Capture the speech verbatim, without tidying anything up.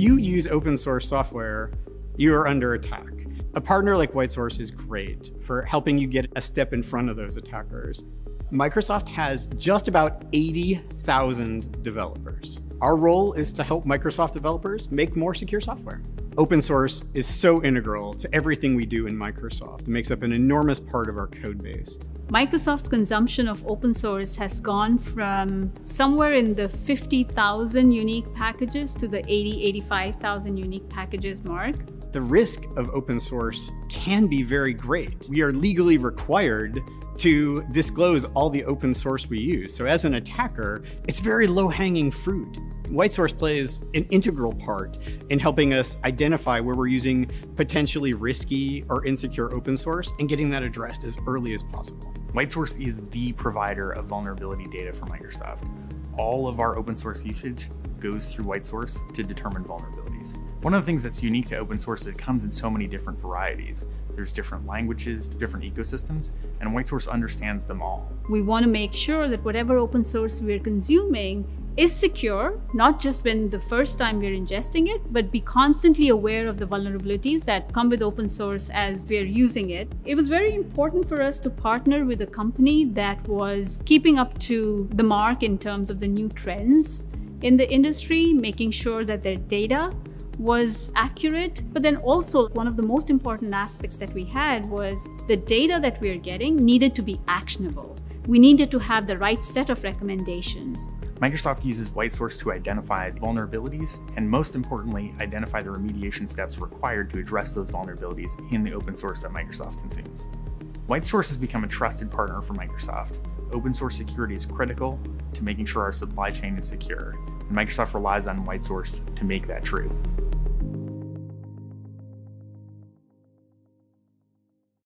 you use open source software, you're under attack. A partner like WhiteSource is great for helping you get a step in front of those attackers. Microsoft has just about eighty thousand developers. Our role is to help Microsoft developers make more secure software. Open source is so integral to everything we do in Microsoft. It makes up an enormous part of our code base. Microsoft's consumption of open source has gone from somewhere in the fifty thousand unique packages to the eighty, eighty-five thousand unique packages mark. The risk of open source can be very great. We are legally required to disclose all the open source we use. So as an attacker, it's very low-hanging fruit. WhiteSource plays an integral part in helping us identify where we're using potentially risky or insecure open source and getting that addressed as early as possible. WhiteSource is the provider of vulnerability data for Microsoft. All of our open source usage goes through WhiteSource to determine vulnerabilities. One of the things that's unique to open source is it comes in so many different varieties. There's different languages, different ecosystems, and WhiteSource understands them all. We want to make sure that whatever open source we're consuming is secure, not just when the first time we're ingesting it, but be constantly aware of the vulnerabilities that come with open source as we're using it. It was very important for us to partner with a company that was keeping up to the mark in terms of the new trends in the industry, making sure that their data was accurate. But then also one of the most important aspects that we had was the data that we are getting needed to be actionable. We needed to have the right set of recommendations. Microsoft uses WhiteSource to identify vulnerabilities and, most importantly, identify the remediation steps required to address those vulnerabilities in the open source that Microsoft consumes. WhiteSource has become a trusted partner for Microsoft. Open source security is critical to making sure our supply chain is secure, and Microsoft relies on WhiteSource to make that true.